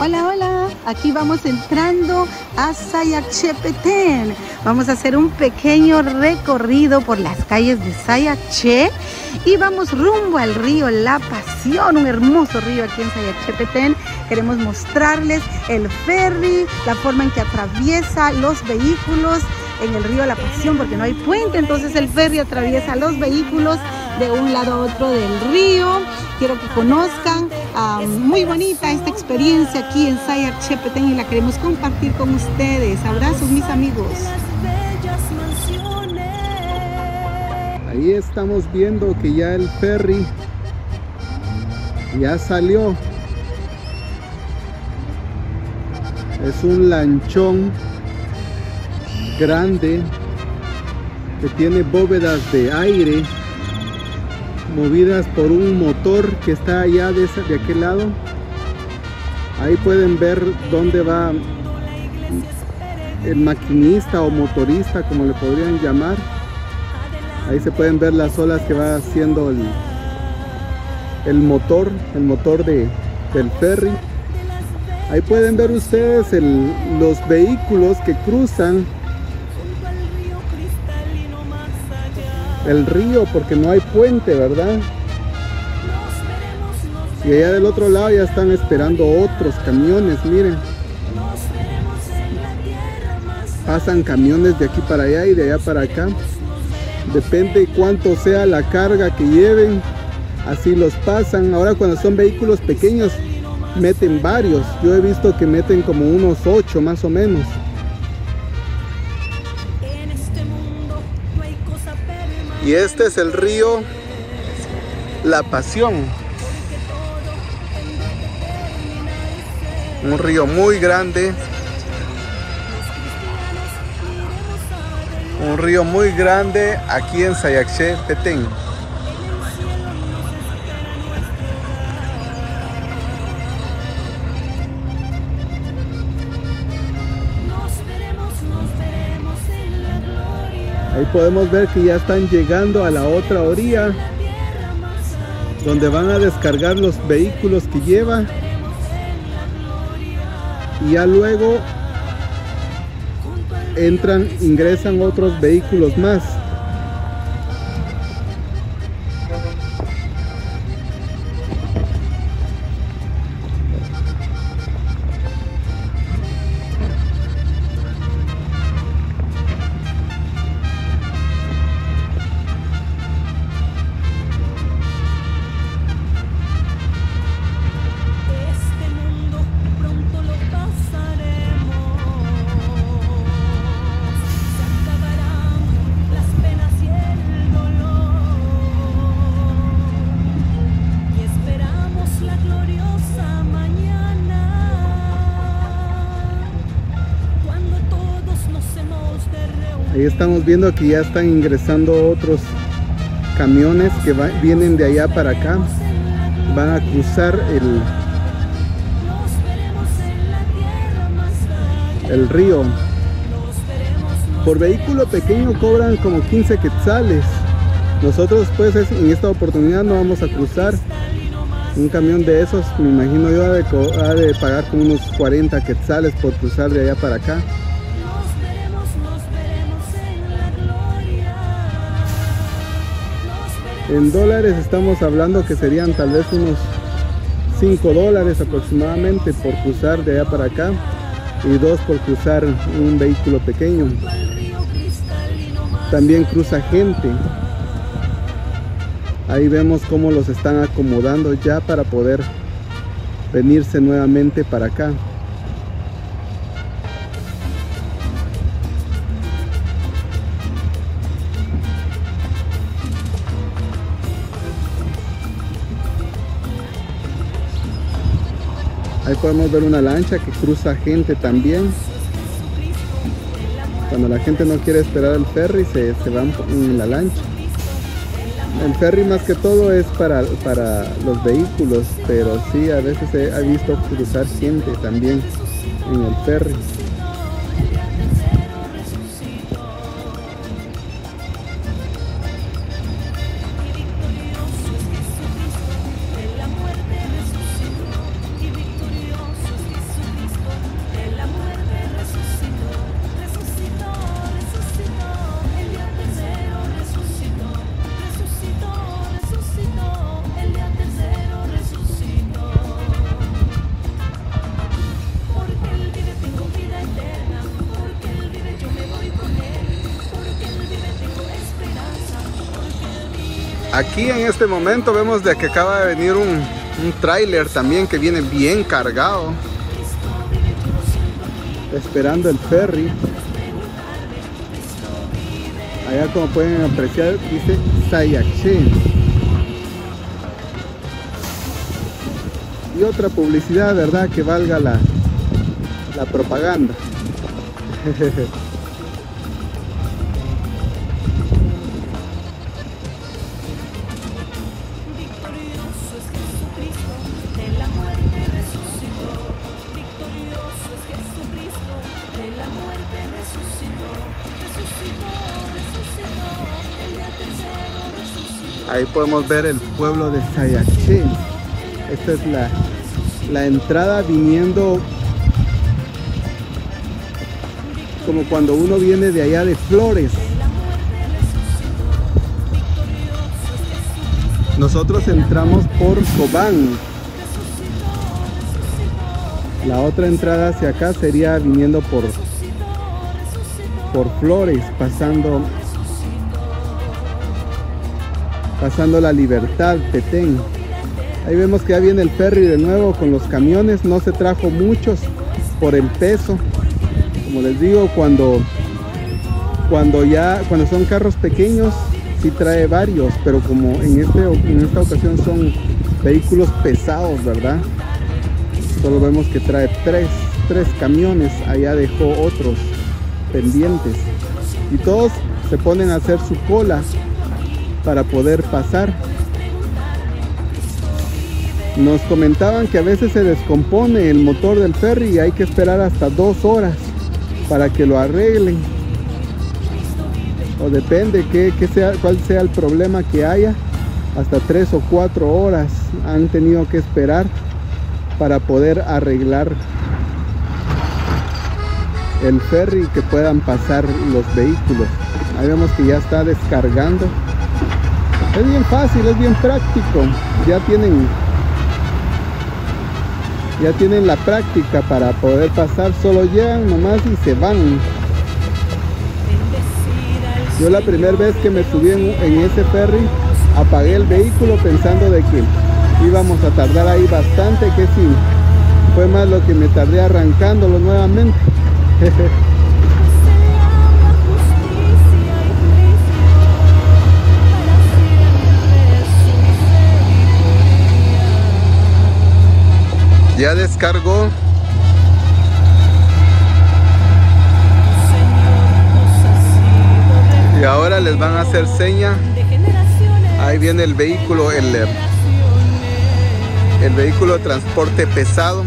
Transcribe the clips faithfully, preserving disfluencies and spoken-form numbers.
Hola, hola, aquí vamos entrando a Sayaxché, Petén. Vamos a hacer un pequeño recorrido por las calles de Sayaxché y vamos rumbo al río La Pasión, un hermoso río aquí en Sayaxché, Petén. Queremos mostrarles el ferry, la forma en que atraviesa los vehículos en el río La Pasión, porque no hay puente, entonces el ferry atraviesa los vehículos de un lado a otro del río. Quiero que conozcan, um, muy bonita esta experiencia aquí en Sayaxché, Petén, y la queremos compartir con ustedes. Abrazos, mis amigos. Ahí estamos viendo que ya el ferry ya salió. Es un lanchón grande que tiene bóvedas de aire movidas por un motor que está allá de, ese, de aquel lado. Ahí pueden ver dónde va el maquinista o motorista, como le podrían llamar. Ahí se pueden ver las olas que va haciendo el, el motor, el motor de, del ferry. Ahí pueden ver ustedes el, los vehículos que cruzan el río, porque no hay puente, ¿verdad? Y allá del otro lado ya están esperando otros camiones, miren. Pasan camiones de aquí para allá y de allá para acá. Depende cuánto sea la carga que lleven, así los pasan. Ahora cuando son vehículos pequeños, meten varios. Yo he visto que meten como unos ocho más o menos. Y este es el río La Pasión. Un río muy grande. Un río muy grande aquí en Sayaxché, Petén. Ahí podemos ver que ya están llegando a la otra orilla, donde van a descargar los vehículos que lleva. Y ya luego entran, ingresan otros vehículos más. Ahí estamos viendo que ya están ingresando otros camiones que va, vienen de allá para acá. Van a cruzar el, el río. Por vehículo pequeño cobran como quince quetzales. Nosotros pues en esta oportunidad no vamos a cruzar. Un camión de esos, me imagino yo, ha de, ha de pagar como unos cuarenta quetzales por cruzar de allá para acá. En dólares estamos hablando que serían tal vez unos cinco dólares aproximadamente por cruzar de allá para acá, y dos por cruzar un vehículo pequeño. También cruza gente. Ahí vemos cómo los están acomodando ya para poder venirse nuevamente para acá. Ahí podemos ver una lancha que cruza gente también. Cuando la gente no quiere esperar al ferry, se, se van en la lancha. El ferry más que todo es para, para los vehículos, pero sí, a veces se ha visto cruzar gente también en el ferry. Aquí en este momento vemos de que acaba de venir un, un tráiler también que viene bien cargado. Esperando el ferry. Allá, como pueden apreciar, dice Sayaxché. Y otra publicidad, ¿verdad? Que valga la, la propaganda. Ahí podemos ver el pueblo de Sayaxché. Esta es la, la entrada viniendo como cuando uno viene de allá de Flores. Nosotros entramos por Cobán. La otra entrada hacia acá sería viniendo por, por Flores, pasando... pasando La Libertad, Petén. Ahí vemos que ya viene el ferry de nuevo con los camiones. No se trajo muchos por el peso. Como les digo, cuando, cuando, ya, cuando son carros pequeños, sí trae varios. Pero como en, este, en esta ocasión son vehículos pesados, ¿verdad? Solo vemos que trae tres, tres camiones. Allá dejó otros pendientes. Y todos se ponen a hacer su cola para poder pasar. Nos comentaban que a veces se descompone el motor del ferry y hay que esperar hasta dos horas para que lo arreglen, o depende que, que sea, cuál sea el problema que haya, hasta tres o cuatro horas han tenido que esperar para poder arreglar el ferry y que puedan pasar los vehículos. Ahí vemos que ya está descargando. Es bien fácil, es bien práctico. Ya tienen, ya tienen la práctica para poder pasar. Solo llegan nomás y se van. Yo la primera vez que me subí en, en ese ferry, apagué el vehículo pensando de que íbamos a tardar ahí bastante, que sí, fue más lo que me tardé arrancándolo nuevamente. Ya descargó. Y ahora les van a hacer seña. Ahí viene el vehículo, el, el vehículo de transporte pesado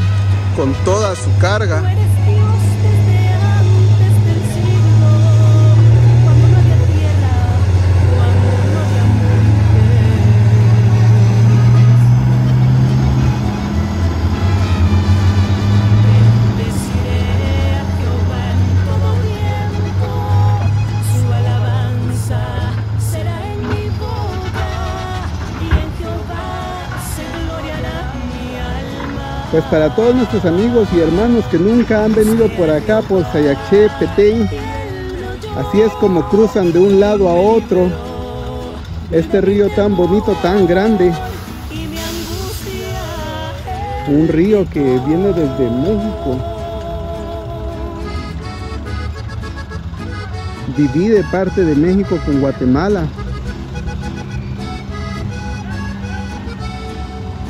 con toda su carga. Pues para todos nuestros amigos y hermanos que nunca han venido por acá, por Sayaxché, Petén, así es como cruzan de un lado a otro este río tan bonito, tan grande. Un río que viene desde México. Divide parte de México con Guatemala.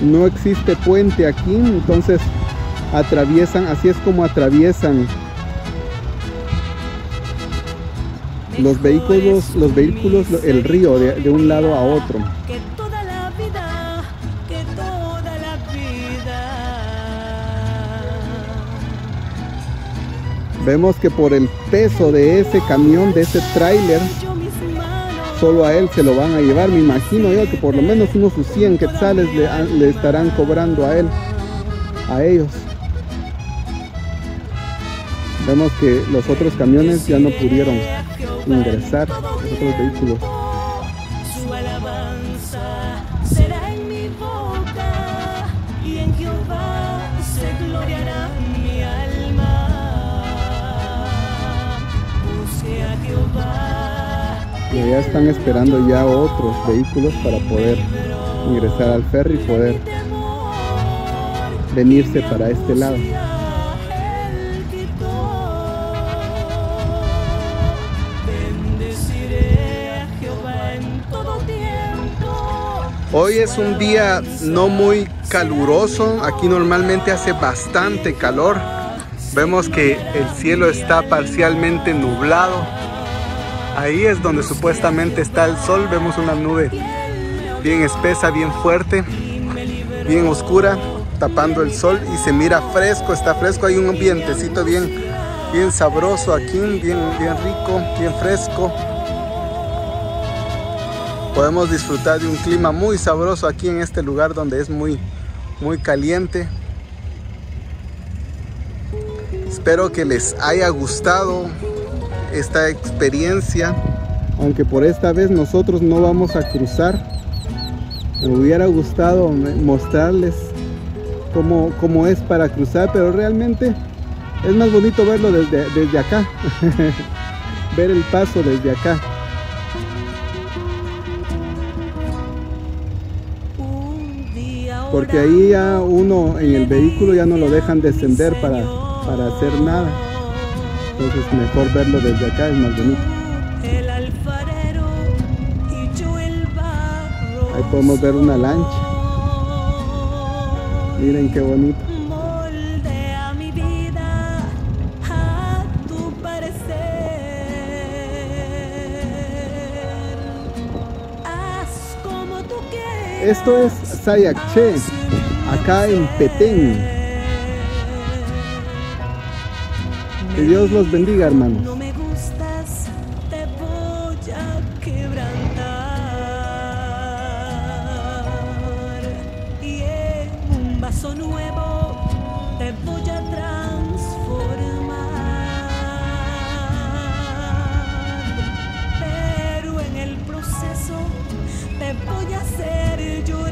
No existe puente aquí, entonces atraviesan, así es como atraviesan los vehículos, los vehículos, el río de, de un lado a otro. Vemos que por el peso de ese camión, de ese tráiler, solo a él se lo van a llevar. Me imagino yo que por lo menos unos cien quetzales le, le estarán cobrando a él, a ellos. Vemos que los otros camiones ya no pudieron ingresar, los otros vehículos. Y que ya están esperando ya otros vehículos para poder ingresar al ferry y poder venirse para este lado. Hoy es un día no muy caluroso, aquí normalmente hace bastante calor. Vemos que el cielo está parcialmente nublado. Ahí es donde supuestamente está el sol. Vemos una nube bien espesa, bien fuerte, bien oscura, tapando el sol, y se mira fresco, está fresco. Hay un vientecito bien, bien sabroso aquí, bien, bien rico, bien fresco. Podemos disfrutar de un clima muy sabroso aquí en este lugar donde es muy, muy caliente. Espero que les haya gustado esta experiencia, aunque por esta vez nosotros no vamos a cruzar. Me hubiera gustado mostrarles cómo, cómo es para cruzar, pero realmente es más bonito verlo desde, desde acá, ver el paso desde acá. Porque ahí ya uno en el vehículo ya no lo dejan descender para, para hacer nada. Entonces mejor verlo desde acá, es más bonito. Ahí podemos ver una lancha. Miren qué bonito. Esto es Sayaxché, acá en Petén. Que Dios los bendiga, hermanos. No me gustas, te voy a quebrantar. Y en un vaso nuevo te voy a transformar. Pero en el proceso te voy a hacer llorar.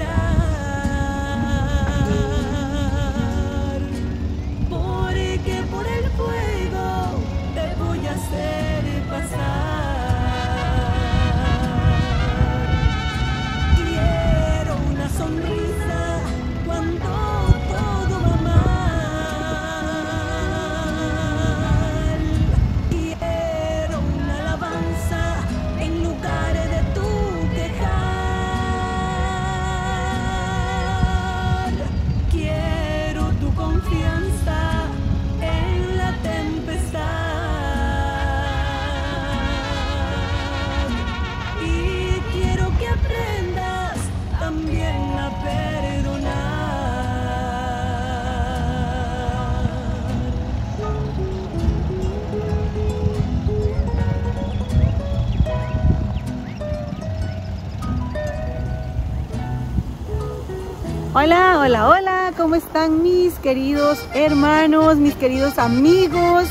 Hola, hola, hola, ¿cómo están mis queridos hermanos, mis queridos amigos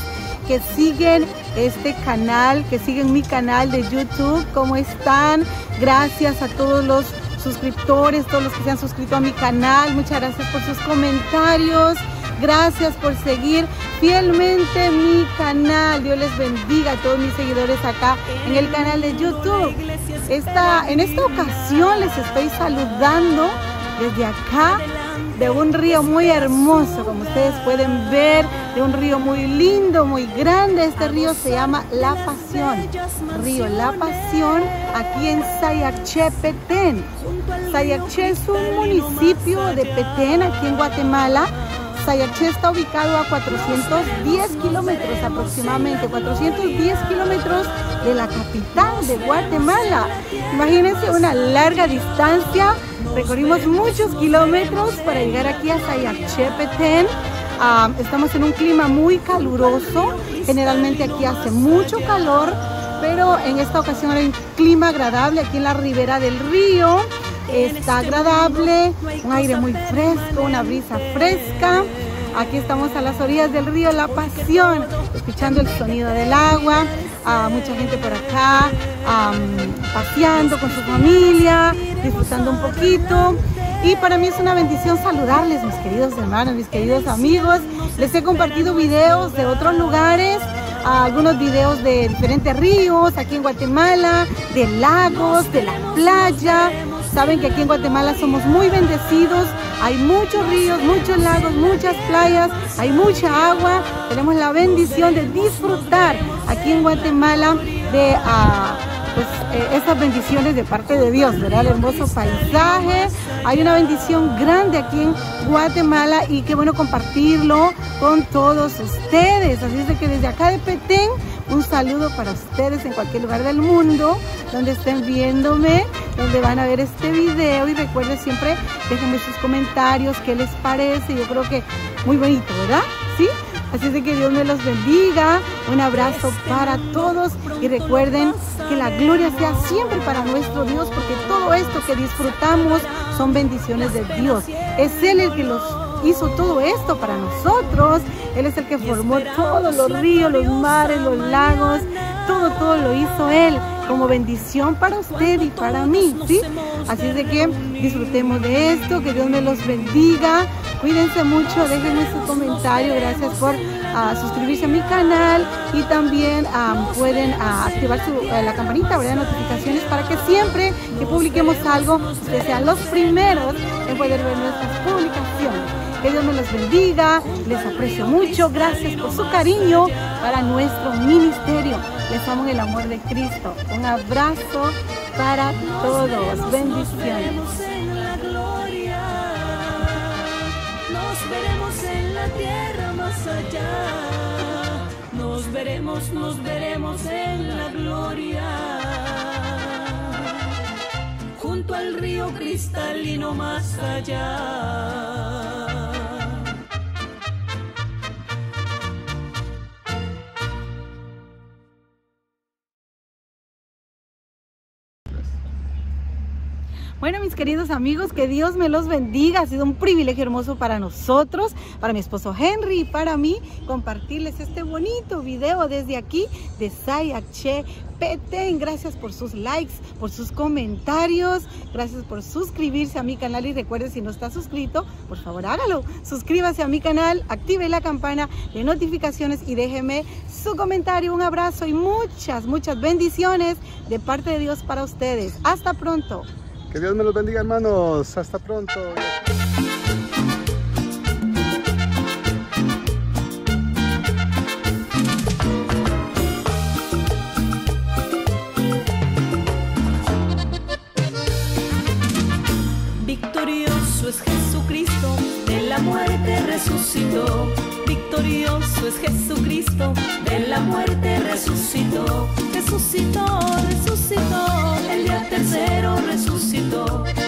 que siguen este canal, que siguen mi canal de YouTube? ¿Cómo están? Gracias a todos los suscriptores, todos los que se han suscrito a mi canal. Muchas gracias por sus comentarios. Gracias por seguir fielmente mi canal. Dios les bendiga a todos mis seguidores acá en el canal de YouTube. Esta, en esta ocasión les estoy saludando desde acá, de un río muy hermoso, como ustedes pueden ver, de un río muy lindo, muy grande. Este río se llama La Pasión, río La Pasión, aquí en Sayaxché, Petén. Sayaxché es un municipio de Petén, aquí en Guatemala. Sayaxché está ubicado a cuatrocientos diez kilómetros aproximadamente, cuatrocientos diez kilómetros de la capital de Guatemala. Imagínense una larga distancia. Recorrimos muchos kilómetros para llegar aquí a Sayaxché, Petén. Ah, estamos en un clima muy caluroso. Generalmente aquí hace mucho calor, pero en esta ocasión hay un clima agradable aquí en la ribera del río. Está agradable, un aire muy fresco, una brisa fresca. Aquí estamos a las orillas del río La Pasión, escuchando el sonido del agua. Ah, mucha gente por acá um, paseando con su familia, disfrutando un poquito. Y para mí es una bendición saludarles, mis queridos hermanos, mis queridos amigos. Les he compartido videos de otros lugares. algunos videos de diferentes ríos aquí en Guatemala, de lagos, de la playa. Saben que aquí en Guatemala somos muy bendecidos, hay muchos ríos, muchos lagos, muchas playas, hay mucha agua. Tenemos la bendición de disfrutar aquí en Guatemala de uh, pues, eh, estas bendiciones de parte de Dios, ¿verdad? El hermoso paisaje, hay una bendición grande aquí en Guatemala y qué bueno compartirlo con todos ustedes. Así es de que desde acá de Petén, un saludo para ustedes en cualquier lugar del mundo donde estén viéndome, donde van a ver este video, y recuerden siempre, déjenme sus comentarios, qué les parece. Yo creo que muy bonito, ¿verdad? ¿Sí? Así es de que Dios me los bendiga, un abrazo para todos y recuerden que la gloria sea siempre para nuestro Dios, porque todo esto que disfrutamos son bendiciones de Dios. Es Él el que los hizo todo esto para nosotros, Él es el que formó todos los ríos, los mares, los lagos, todo, todo lo hizo Él como bendición para usted y para mí, ¿sí? Así es de que disfrutemos de esto, que Dios me los bendiga, cuídense mucho, déjenme su comentario, gracias por uh, suscribirse a mi canal y también um, pueden uh, activar su, uh, la campanita, ¿verdad?, de notificaciones para que siempre que publiquemos algo, ustedes sean los primeros en poder ver nuestras publicaciones. Que Dios me los bendiga, les aprecio mucho, gracias por su cariño para nuestro ministerio. Les amo en el amor de Cristo. Un abrazo para todos. Bendiciones. Nos veremos en la gloria, nos veremos en la tierra más allá. Nos veremos, nos veremos en la gloria. Junto al río cristalino más allá. Bueno, mis queridos amigos, que Dios me los bendiga. Ha sido un privilegio hermoso para nosotros, para mi esposo Henry y para mí, compartirles este bonito video desde aquí de Sayaxché, Petén. Gracias por sus likes, por sus comentarios, gracias por suscribirse a mi canal y recuerden, si no está suscrito, por favor hágalo. Suscríbase a mi canal, active la campana de notificaciones y déjeme su comentario. Un abrazo y muchas, muchas bendiciones de parte de Dios para ustedes. Hasta pronto. Que Dios me los bendiga, hermanos. Hasta pronto. Victorioso es Jesucristo, de la muerte resucitó. Victorioso es Jesucristo, de la muerte resucitó. Resucitó, resucitó, el día tercero resucitó.